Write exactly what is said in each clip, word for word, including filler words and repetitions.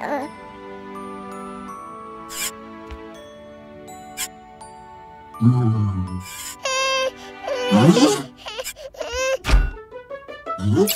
Uh. Oh!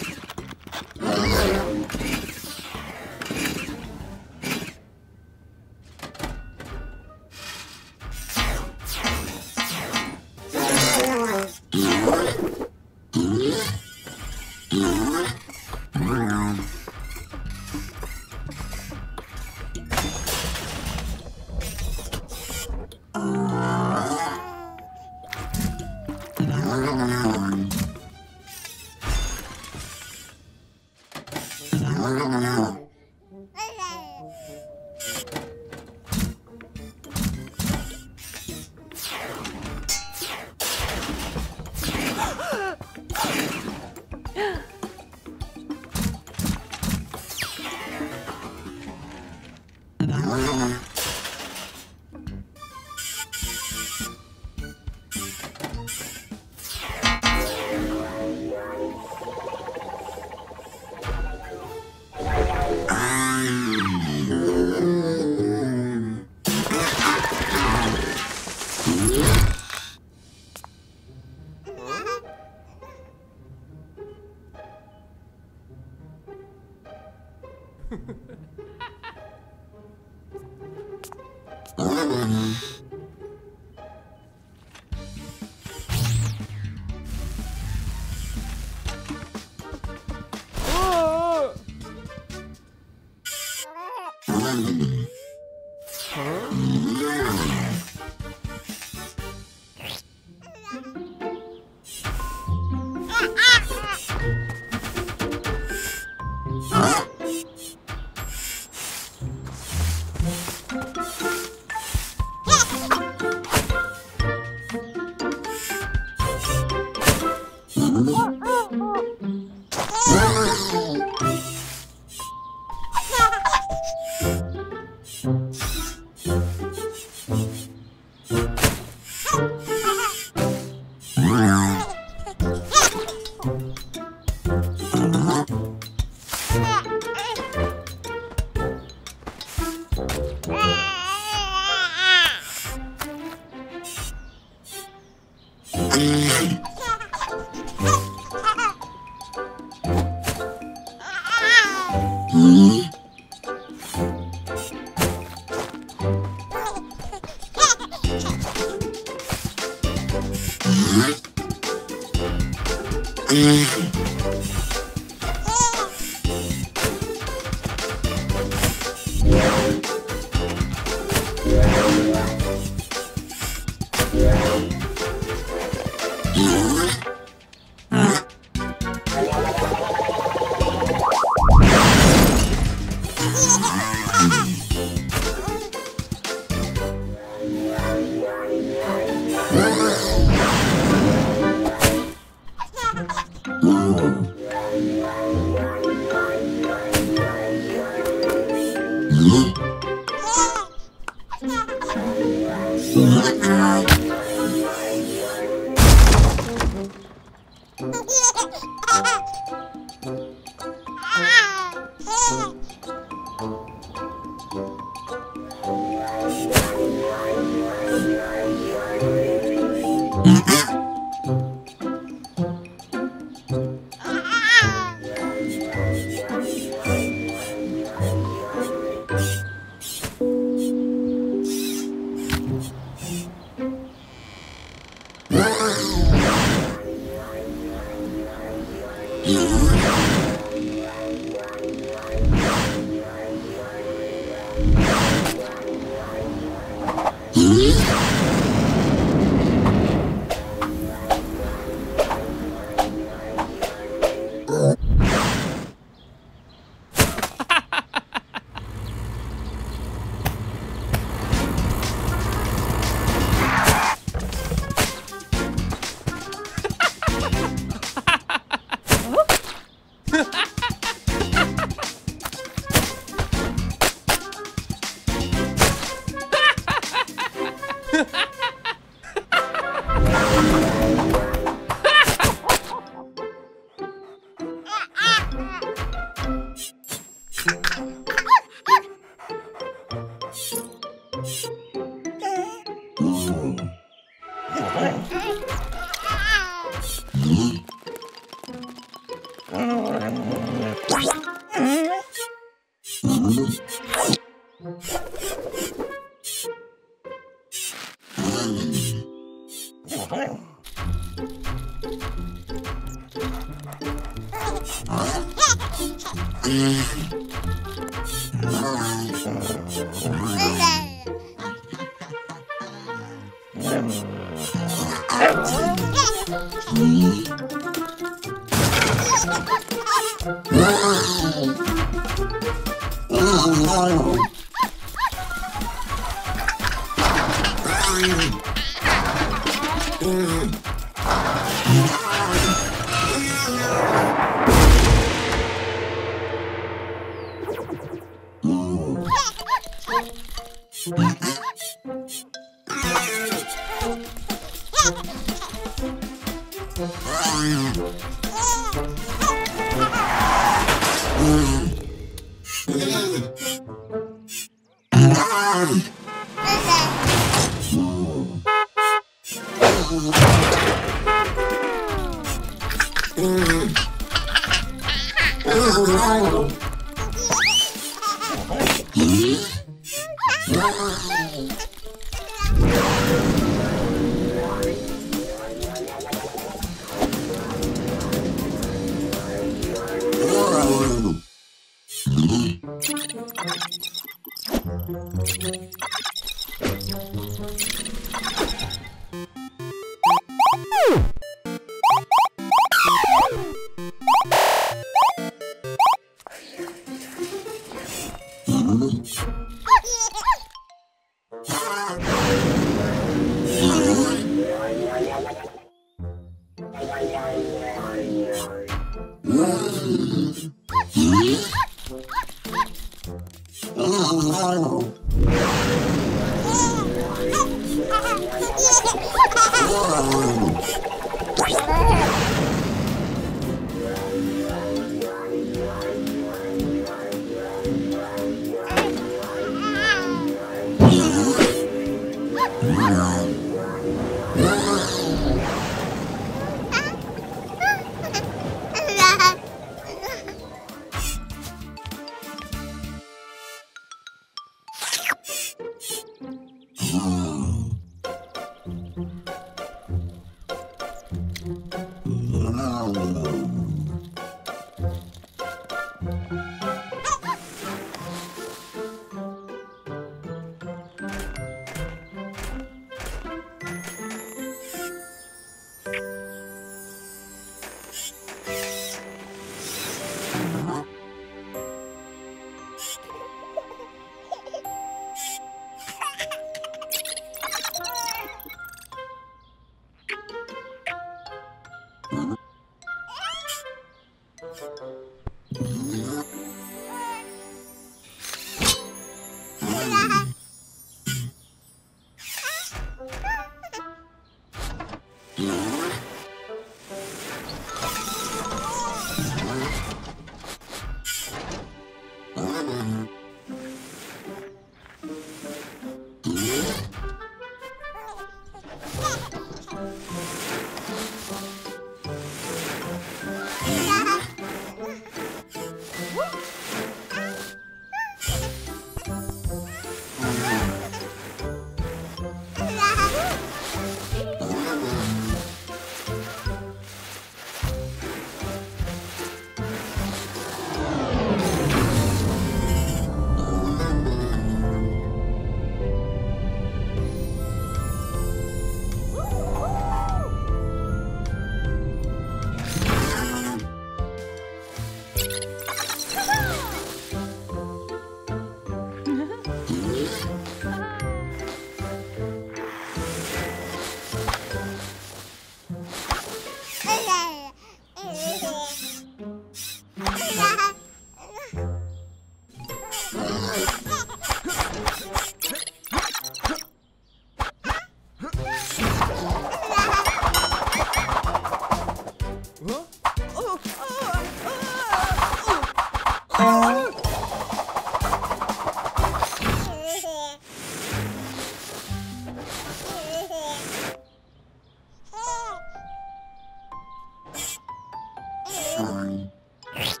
song. Yes.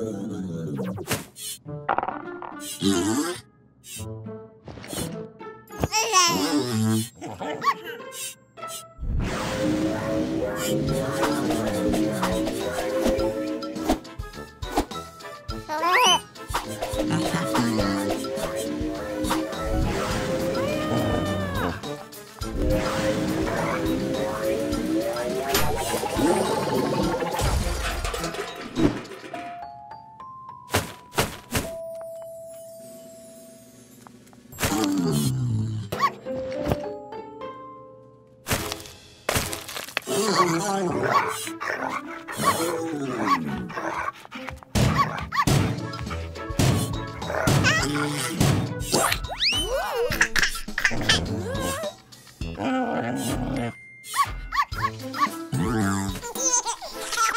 What?